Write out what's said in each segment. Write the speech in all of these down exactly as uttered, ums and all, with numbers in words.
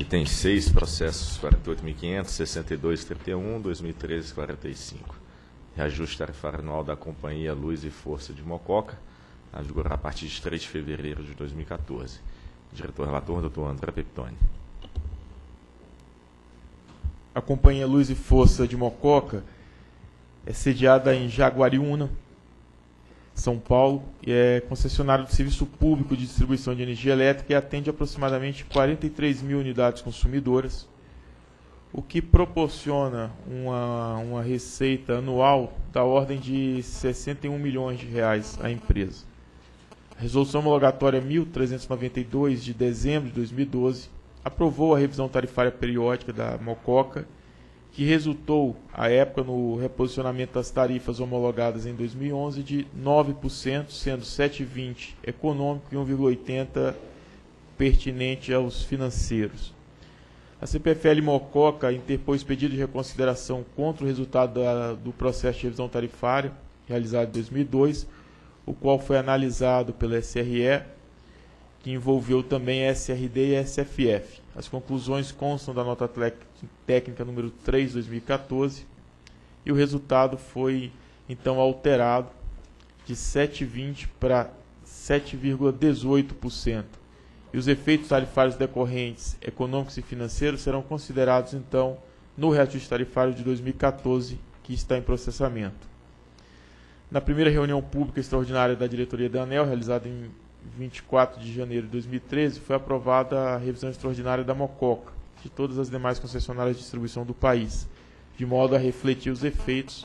Item seis, processos quarenta e oito mil quinhentos, sessenta e dois, trinta e um, dois mil e treze, quarenta e cinco. Reajuste tarifário anual da Companhia Luz e Força de Mococa, a vigorar a partir de três de fevereiro de dois mil e quatorze. Diretor-relator, doutor André Pepitone. A Companhia Luz e Força de Mococa é sediada em Jaguariúna, São Paulo, e é concessionário do serviço público de distribuição de energia elétrica e atende aproximadamente quarenta e três mil unidades consumidoras, o que proporciona uma, uma receita anual da ordem de sessenta e um milhões de reais à empresa. A Resolução Homologatória mil trezentos e noventa e dois, de dezembro de dois mil e doze, aprovou a revisão tarifária periódica da Mococa, que resultou, à época, no reposicionamento das tarifas homologadas em dois mil e onze de nove por cento, sendo sete vírgula vinte por cento econômico e um vírgula oitenta por cento pertinente aos financeiros. A C P F L Mococa interpôs pedido de reconsideração contra o resultado da, do processo de revisão tarifária, realizado em dois mil e dois, o qual foi analisado pela S R E, que envolveu também S R D e S F F. As conclusões constam da nota técnica número três, dois mil e quatorze, e o resultado foi, então, alterado de sete vírgula vinte por cento para sete vírgula dezoito por cento. E os efeitos tarifários decorrentes, econômicos e financeiros, serão considerados, então, no reajuste tarifário de dois mil e quatorze, que está em processamento. Na primeira reunião pública extraordinária da diretoria da ANEEL, realizada em vinte e quatro de janeiro de dois mil e treze, foi aprovada a revisão extraordinária da Mococa, de todas as demais concessionárias de distribuição do país, de modo a refletir os efeitos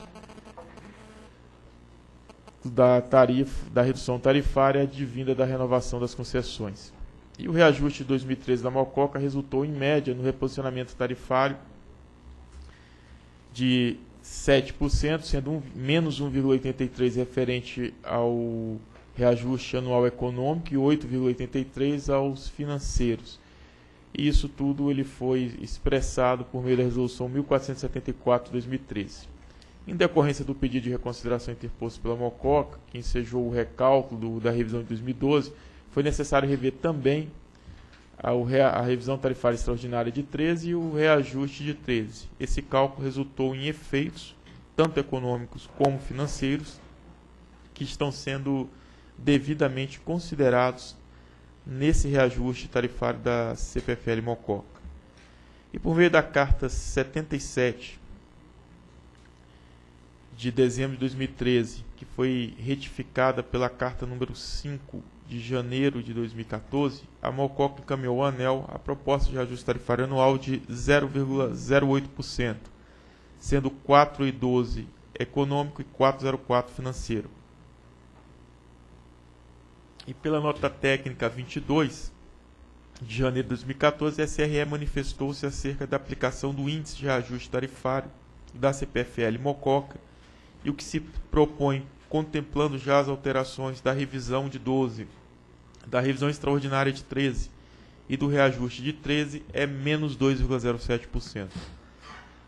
da, tarifa, da redução tarifária advinda da renovação das concessões. E o reajuste de dois mil e treze da Mococa resultou, em média, no reposicionamento tarifário de sete por cento, sendo um, menos um vírgula oitenta e três por cento referente ao reajuste anual econômico e oito vírgula oitenta e três por cento aos financeiros. E isso tudo ele foi expressado por meio da Resolução mil quatrocentos e setenta e quatro de dois mil e treze. Em decorrência do pedido de reconsideração interposto pela Mococa, que ensejou o recálculo do, da revisão de dois mil e doze, foi necessário rever também a, a revisão tarifária extraordinária de treze e o reajuste de treze. Esse cálculo resultou em efeitos, tanto econômicos como financeiros, que estão sendo devidamente considerados nesse reajuste tarifário da C P F L Mococa. E por meio da carta setenta e sete de dezembro de dois mil e treze, que foi retificada pela carta número cinco de janeiro de dois mil e quatorze, a Mococa encaminhou ao ANEEL a proposta de reajuste tarifário anual de zero vírgula zero oito por cento, sendo quatro vírgula doze por cento econômico e quatro vírgula zero quatro por cento financeiro. E pela nota técnica vinte e dois de janeiro de dois mil e quatorze, a S R E manifestou-se acerca da aplicação do índice de reajuste tarifário da C P F L Mococa e o que se propõe, contemplando já as alterações da revisão de doze, da revisão extraordinária de treze e do reajuste de treze, é menos dois vírgula zero sete por cento.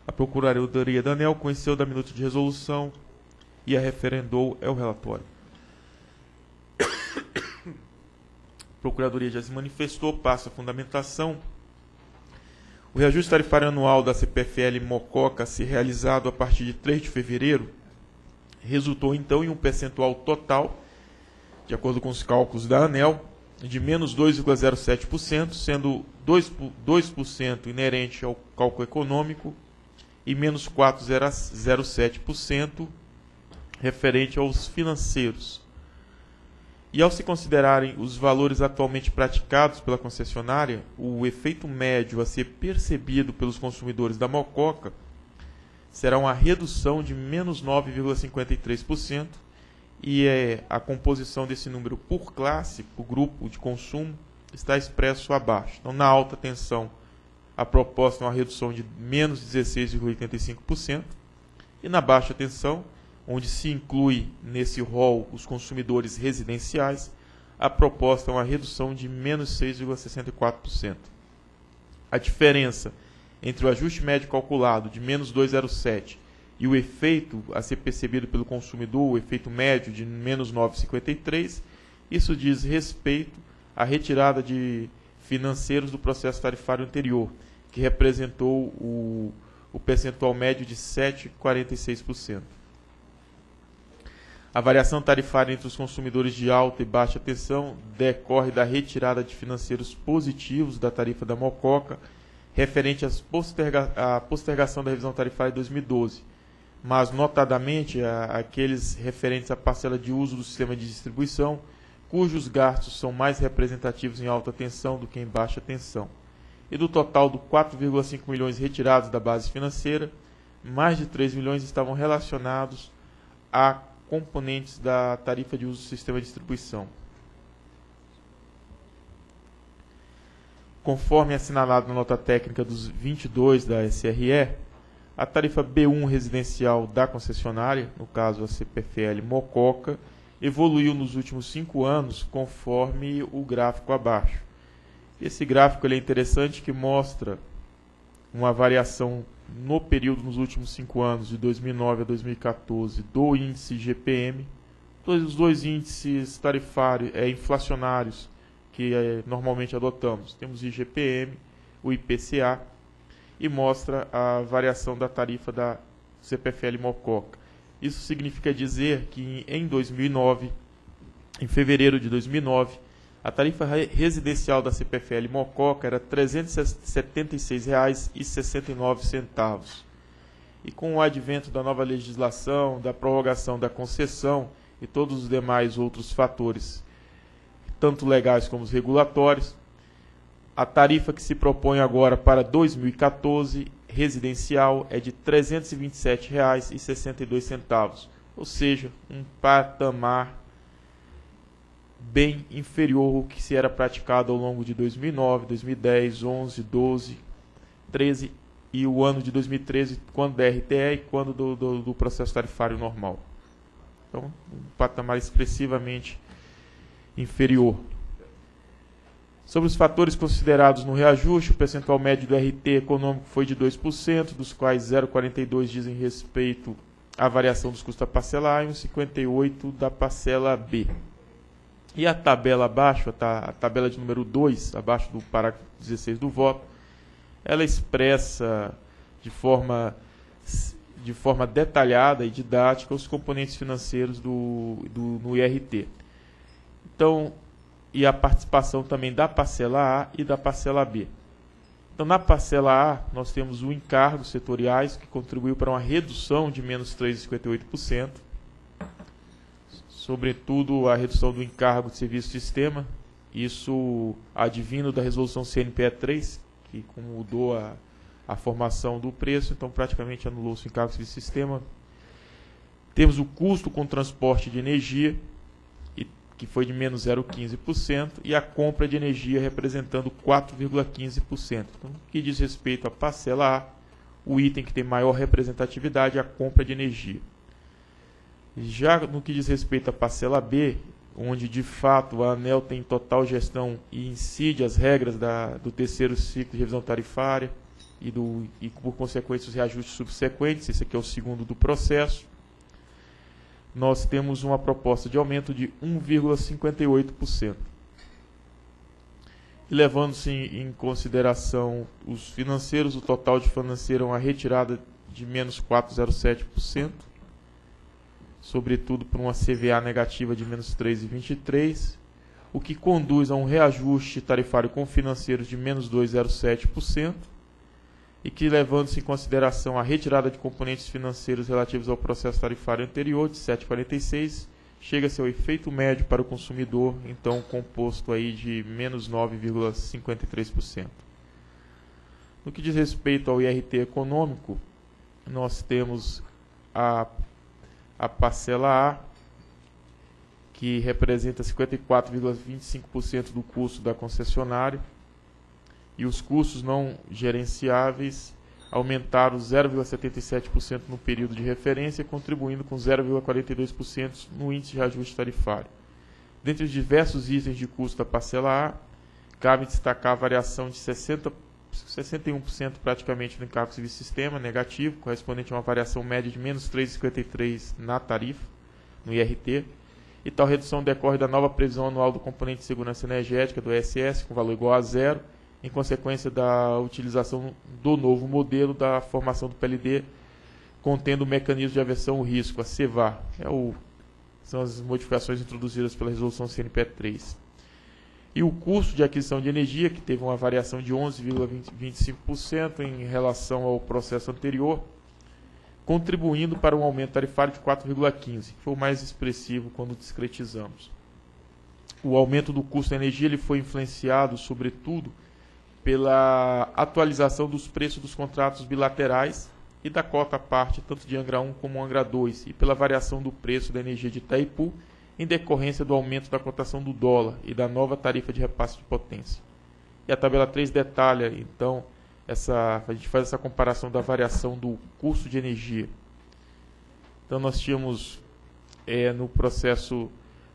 A Procuradoria da ANEEL conheceu da minuta de resolução e a referendou. É o relatório. A Procuradoria já se manifestou, passa a fundamentação. O reajuste tarifário anual da C P F L Mococa, a ser realizado a partir de três de fevereiro, resultou então em um percentual total, de acordo com os cálculos da ANEEL, de menos dois vírgula zero sete por cento, sendo dois por cento inerente ao cálculo econômico e menos quatro vírgula zero sete por cento referente aos financeiros. E ao se considerarem os valores atualmente praticados pela concessionária, o efeito médio a ser percebido pelos consumidores da Mococa será uma redução de menos nove vírgula cinquenta e três por cento, e é, a composição desse número por classe, por grupo de consumo, está expresso abaixo. Então, na alta tensão, a proposta é uma redução de menos dezesseis vírgula oitenta e cinco por cento, e na baixa tensão, onde se inclui nesse rol os consumidores residenciais, a proposta é uma redução de menos seis vírgula sessenta e quatro por cento. A diferença entre o ajuste médio calculado de menos dois vírgula zero sete por cento e o efeito a ser percebido pelo consumidor, o efeito médio de menos nove vírgula cinquenta e três por cento, isso diz respeito à retirada de financeiros do processo tarifário anterior, que representou o, o percentual médio de sete vírgula quarenta e seis por cento. A variação tarifária entre os consumidores de alta e baixa tensão decorre da retirada de financeiros positivos da tarifa da Mococa, referente à posterga, à postergação da revisão tarifária de dois mil e doze, mas, notadamente, a, aqueles referentes à parcela de uso do sistema de distribuição, cujos gastos são mais representativos em alta tensão do que em baixa tensão. E do total de quatro vírgula cinco milhões retirados da base financeira, mais de três milhões estavam relacionados a componentes da tarifa de uso do sistema de distribuição. Conforme assinalado na nota técnica dos vinte e dois da S R E, a tarifa B um residencial da concessionária, no caso a C P F L Mococa, evoluiu nos últimos cinco anos conforme o gráfico abaixo. Esse gráfico ele é interessante, que mostra uma variação no período nos últimos cinco anos, de dois mil e nove a dois mil e quatorze, do índice I G P M, os dois índices tarifários é, inflacionários que é, normalmente adotamos. Temos o I G P M, o I P C A, e mostra a variação da tarifa da C P F L Mococa. Isso significa dizer que em dois mil e nove, em fevereiro de dois mil e nove, a tarifa residencial da C P F L Mococa era trezentos e setenta e seis reais e sessenta e nove centavos. E com o advento da nova legislação, da prorrogação da concessão e todos os demais outros fatores, tanto legais como os regulatórios, a tarifa que se propõe agora para dois mil e quatorze residencial é de trezentos e vinte e sete reais e sessenta e dois centavos, ou seja, um patamar bem inferior ao que se era praticado ao longo de dois mil e nove, dois mil e dez, onze, doze, treze e o ano de dois mil e treze, quando da R T E e quando do, do, do processo tarifário normal. Então, um patamar expressivamente inferior. Sobre os fatores considerados no reajuste, o percentual médio do R T econômico foi de dois por cento, dos quais zero vírgula quarenta e dois por cento dizem respeito à variação dos custos da parcela A e um vírgula cinquenta e oito por cento da parcela B. E a tabela abaixo, a tabela de número dois, abaixo do parágrafo dezesseis do voto, ela expressa de forma, de forma detalhada e didática os componentes financeiros do, do, no I R T. Então, e a participação também da parcela A e da parcela B. Então, na parcela A, nós temos o encargo setoriais, que contribuiu para uma redução de menos três vírgula cinquenta e oito por cento. Sobretudo a redução do encargo de serviço de sistema, isso advindo da resolução C N P E três, que mudou a, a formação do preço, então praticamente anulou-se o encargo de serviço de sistema. Temos o custo com transporte de energia, que foi de menos zero vírgula quinze por cento, e a compra de energia representando quatro vírgula quinze por cento. Então, o que diz respeito à parcela A, o item que tem maior representatividade é a compra de energia. Já no que diz respeito à parcela B, onde de fato a ANEEL tem total gestão e incide as regras da, do terceiro ciclo de revisão tarifária e, do, e por consequência, os reajustes subsequentes, esse aqui é o segundo do processo, nós temos uma proposta de aumento de um vírgula cinquenta e oito por cento. E levando-se em, em consideração os financeiros, o total de financeiro é uma retirada de menos quatro vírgula zero sete por cento, sobretudo por uma C V A negativa de menos três vírgula vinte e três por cento, o que conduz a um reajuste tarifário com financeiros de menos dois vírgula zero sete por cento, e que, levando-se em consideração a retirada de componentes financeiros relativos ao processo tarifário anterior de sete vírgula quarenta e seis por cento, chega-se ao efeito médio para o consumidor, então composto aí de menos nove vírgula cinquenta e três por cento. No que diz respeito ao I R T econômico, nós temos a A parcela A, que representa cinquenta e quatro vírgula vinte e cinco por cento do custo da concessionária, e os custos não gerenciáveis aumentaram zero vírgula setenta e sete por cento no período de referência, contribuindo com zero vírgula quarenta e dois por cento no índice de reajuste tarifário. Dentre os diversos itens de custo da parcela A, cabe destacar a variação de sessenta por cento sessenta e um por cento praticamente no encargo de serviço de sistema, negativo, correspondente a uma variação média de menos três vírgula cinquenta e três por cento na tarifa, no I R T, e tal redução decorre da nova previsão anual do componente de segurança energética, do E S S, com valor igual a zero, em consequência da utilização do novo modelo da formação do P L D, contendo o mecanismo de aversão ao risco, a CEVAR. É o, são as modificações introduzidas pela resolução C N P E três. E o custo de aquisição de energia, que teve uma variação de onze vírgula vinte e cinco por cento em relação ao processo anterior, contribuindo para um aumento tarifário de quatro vírgula quinze por cento, que foi o mais expressivo quando discretizamos. O aumento do custo da energia ele foi influenciado, sobretudo, pela atualização dos preços dos contratos bilaterais e da cota parte, tanto de Angra um como Angra dois, e pela variação do preço da energia de Itaipu, em decorrência do aumento da cotação do dólar e da nova tarifa de repasse de potência. E a tabela três detalha, então, essa, a gente faz essa comparação da variação do custo de energia. Então, nós tínhamos é, no processo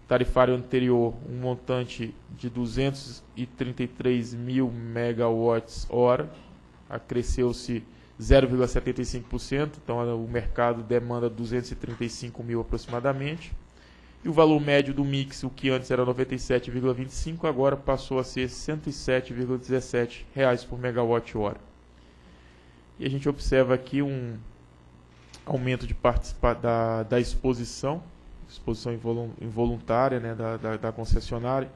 tarifário anterior um montante de duzentos e trinta e três mil megawatts hora, acresceu-se zero vírgula setenta e cinco por cento, então o mercado demanda duzentos e trinta e cinco mil aproximadamente, e o valor médio do mix, o que antes era noventa e sete vírgula vinte e cinco, agora passou a ser cento e sete vírgula dezessete reais por megawatt-hora. E a gente observa aqui um aumento de participa da, da exposição, exposição involuntária, né, da, da, da concessionária,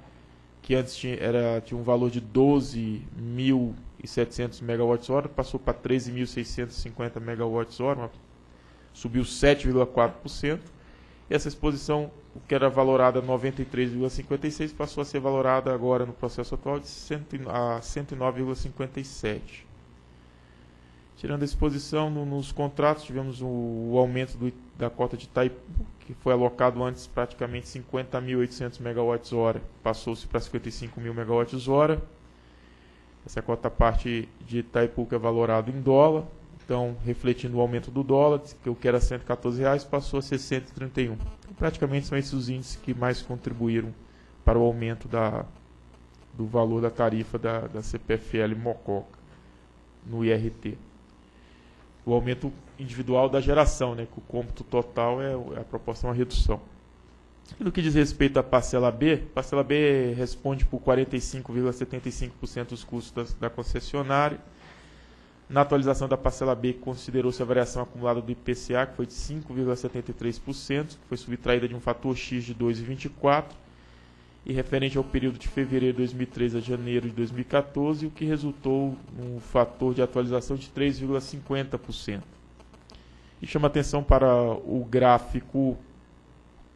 que antes tinha, era, tinha um valor de doze mil e setecentos megawatts hora, passou para treze mil seiscentos e cinquenta megawatts hora, subiu sete vírgula quatro por cento. E essa exposição, que era valorada noventa e três vírgula cinquenta e seis, passou a ser valorada agora no processo atual de cento e nove vírgula cinquenta e sete. Tirando a exposição, no, nos contratos tivemos o, o aumento do, da cota de Itaipu, que foi alocado antes praticamente cinquenta mil e oitocentos megawatts hora, passou-se para cinquenta e cinco mil megawatts hora. Essa é a cota parte de Itaipu, que é valorada em dólar. Então, refletindo o aumento do dólar, que o que era cento e quatorze reais passou a ser cento e trinta e um reais. Então, praticamente são esses os índices que mais contribuíram para o aumento da, do valor da tarifa da, da C P F L Mococa no I R T. O aumento individual da geração, né, que o cômputo total é a proporção à redução. E no que diz respeito à parcela B, a parcela B responde por quarenta e cinco vírgula setenta e cinco por cento dos custos da, da concessionária. Na atualização da parcela B, considerou-se a variação acumulada do I P C A, que foi de cinco vírgula setenta e três por cento, que foi subtraída de um fator X de dois vírgula vinte e quatro por cento, e referente ao período de fevereiro de dois mil e treze a janeiro de dois mil e quatorze, o que resultou num fator de atualização de três vírgula cinquenta por cento. E chama atenção para o gráfico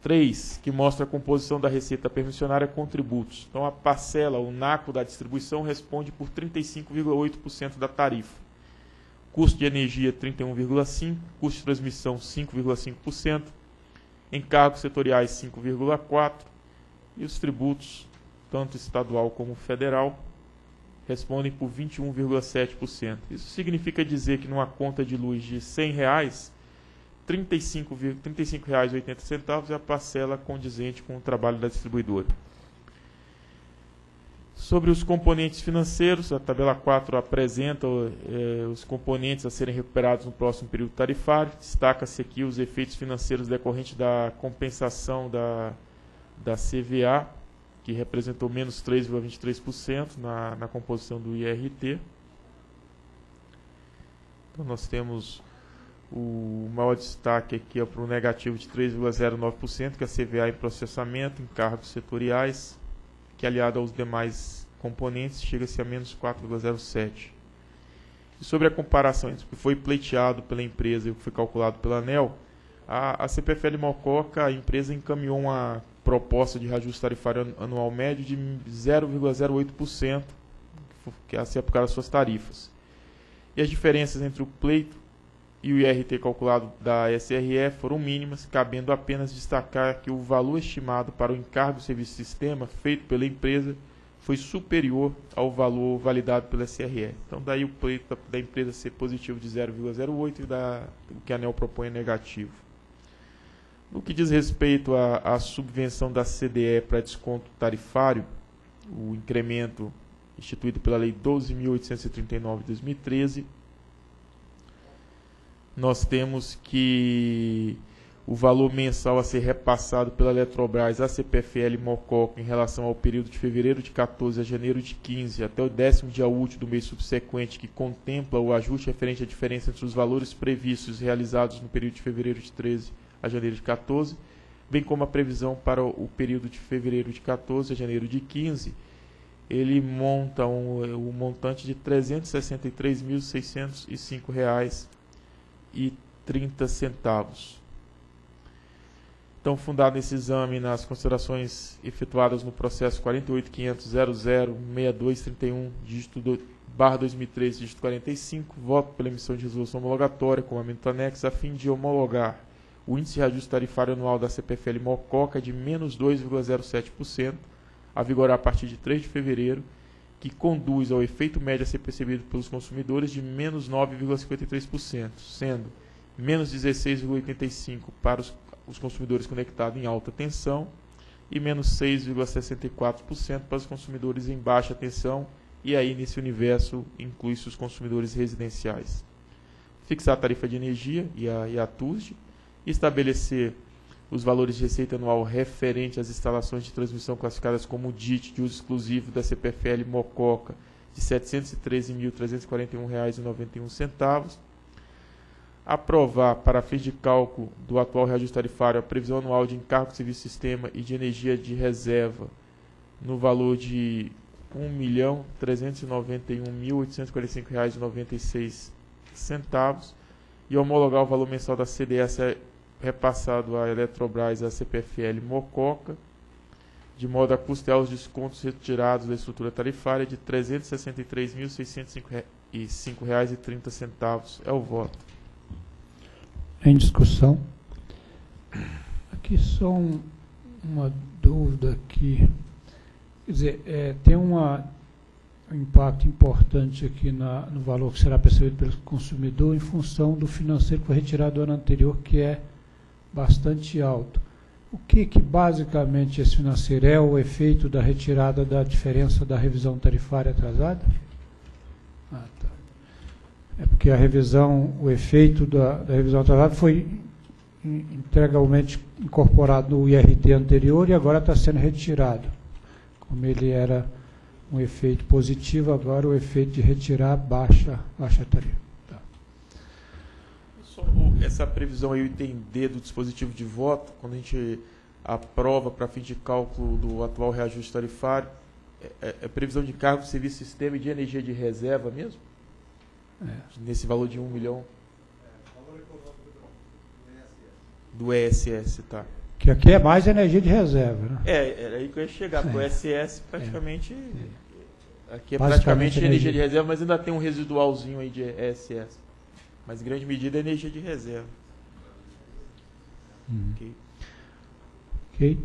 três, que mostra a composição da receita permissionária com tributos. Então, a parcela, o NACO da distribuição, responde por trinta e cinco vírgula oito por cento da tarifa. Custo de energia trinta e um vírgula cinco por cento, custo de transmissão cinco vírgula cinco por cento, encargos setoriais cinco vírgula quatro por cento e os tributos, tanto estadual como federal, respondem por vinte e um vírgula sete por cento. Isso significa dizer que numa conta de luz de cem reais, trinta e cinco reais e oitenta centavos é a parcela condizente com o trabalho da distribuidora. Sobre os componentes financeiros, a tabela quatro apresenta eh, os componentes a serem recuperados no próximo período tarifário. Destaca-se aqui os efeitos financeiros decorrentes da compensação da, da C V A, que representou menos três vírgula vinte e três por cento na, na composição do I R T. Então, nós temos o maior destaque aqui é para o negativo de três vírgula zero nove por cento, que é a C V A em processamento, encargos setoriais, que aliado aos demais componentes, chega-se a menos quatro vírgula zero sete. E sobre a comparação entre o que foi pleiteado pela empresa e o que foi calculado pela ANEEL, a, a C P F L Mococa, a empresa, encaminhou uma proposta de reajuste tarifário anual médio de zero vírgula zero oito por cento, que é a ser aplicada às suas tarifas. E as diferenças entre o pleito e o I R T calculado da S R E foram mínimas, cabendo apenas destacar que o valor estimado para o encargo serviço sistema feito pela empresa foi superior ao valor validado pela S R E. Então, daí o pleito da empresa ser positivo de zero vírgula zero oito e da, o que a ANEEL propõe é negativo. No que diz respeito à, à subvenção da C D E para desconto tarifário, o incremento instituído pela Lei doze mil oitocentos e trinta e nove de dois mil e treze, nós temos que o valor mensal a ser repassado pela Eletrobras à C P F L Mococa em relação ao período de fevereiro de quatorze a janeiro de quinze até o décimo dia útil do mês subsequente, que contempla o ajuste referente à diferença entre os valores previstos realizados no período de fevereiro de treze a janeiro de quatorze, bem como a previsão para o período de fevereiro de quatorze a janeiro de quinze, ele monta um, um montante de trezentos e sessenta e três mil, seiscentos e cinco reais e trinta centavos. Então, fundado esse exame nas considerações efetuadas no processo quarenta e oito mil e quinhentos ponto zero zero seis dois três um, dígito barra dois mil e treze, dígito quarenta e cinco, voto pela emissão de resolução homologatória com amendamento anexo a fim de homologar o índice de ajuste tarifário anual da C P F L Mococa de menos dois vírgula zero sete por cento, a vigorar a partir de três de fevereiro, que conduz ao efeito médio a ser percebido pelos consumidores de menos nove vírgula cinquenta e três por cento, sendo menos dezesseis vírgula oitenta e cinco por cento para os os consumidores conectados em alta tensão e menos seis vírgula sessenta e quatro por cento para os consumidores em baixa tensão, e aí nesse universo inclui-se os consumidores residenciais. Fixar a tarifa de energia e a, e a T U S D, estabelecer os valores de receita anual referente às instalações de transmissão classificadas como D I T de uso exclusivo da C P F L Mococa de setecentos e treze mil, trezentos e quarenta e um reais e noventa e um centavos, aprovar para fins de cálculo do atual reajuste tarifário a previsão anual de encargo de serviço sistema e de energia de reserva no valor de um milhão trezentos e noventa e um mil, oitocentos e quarenta e cinco reais e noventa e seis centavos e homologar o valor mensal da C D A repassado à Eletrobras, à C P F L Mococa, de modo a custear os descontos retirados da estrutura tarifária de trezentos e sessenta e três mil, seiscentos e cinco reais e trinta centavos. É o voto. Em discussão. Aqui só um, uma dúvida aqui. Quer dizer, é, tem uma, um impacto importante aqui na, no valor que será percebido pelo consumidor em função do financeiro que foi retirado do ano anterior, que é bastante alto. O que, que basicamente esse financeiro é o efeito da retirada da diferença da revisão tarifária atrasada? Ah, tá. É porque a revisão, o efeito da, da revisão atrasada foi integralmente incorporado no I R T anterior e agora está sendo retirado. Como ele era um efeito positivo, agora o efeito de retirar baixa, baixa tarifa. Tá. Essa previsão aí, o item D do dispositivo de voto, quando a gente aprova para fim de cálculo do atual reajuste tarifário, é, é previsão de cargo, serviço, sistema e de energia de reserva mesmo? É. Nesse valor de um milhão. É, valor econômico do, do E S S. Do E S S, tá. Que aqui é mais energia de reserva, né? É, era aí que eu ia chegar, porque é. o E S S praticamente... É. Aqui é praticamente energia, energia de reserva, mas ainda tem um residualzinho aí de E S S. Mas, em grande medida, é energia de reserva. Hum. Ok. Ok.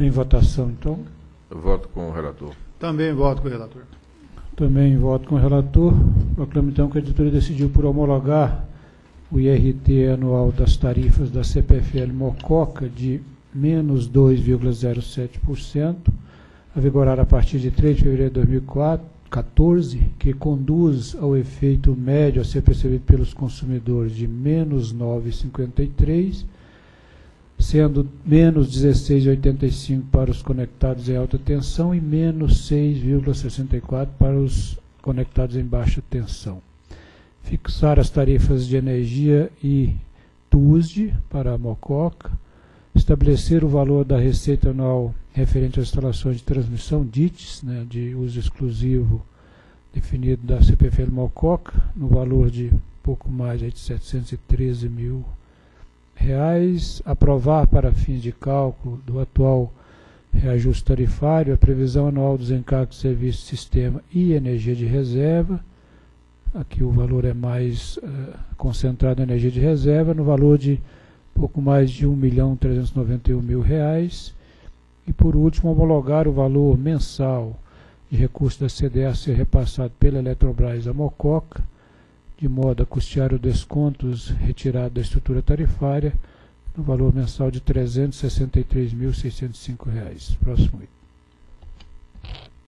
Em votação, então. Eu voto com o relator. Também voto com o relator. Também voto com o relator. Proclamo, então, que a editoria decidiu por homologar o I R T anual das tarifas da C P F L Mococa de menos dois vírgula zero sete por cento, a vigorar a partir de três de fevereiro de dois mil e quatorze, que conduz ao efeito médio a ser percebido pelos consumidores de menos nove vírgula cinquenta e três por cento, sendo menos dezesseis vírgula oitenta e cinco por cento para os conectados em alta tensão e menos seis vírgula sessenta e quatro por cento para os conectados em baixa tensão. Fixar as tarifas de energia e T U S D para a Mococa, estabelecer o valor da receita anual referente às instalações de transmissão, D I Ts, né, de uso exclusivo definido da C P F L Mococa, no valor de pouco mais de setecentos e treze mil reais. Reais, aprovar para fins de cálculo do atual reajuste tarifário a previsão anual dos encargos de serviço, sistema e energia de reserva, aqui o valor é mais uh, concentrado em energia de reserva, no valor de pouco mais de um milhão trezentos e noventa e um mil reais, e por último homologar o valor mensal de recursos da C D A a ser repassado pela Eletrobras à Mococa, de modo a custear os descontos retirados da estrutura tarifária no valor mensal de trezentos e sessenta e três mil, seiscentos e cinco reais. Próximo item.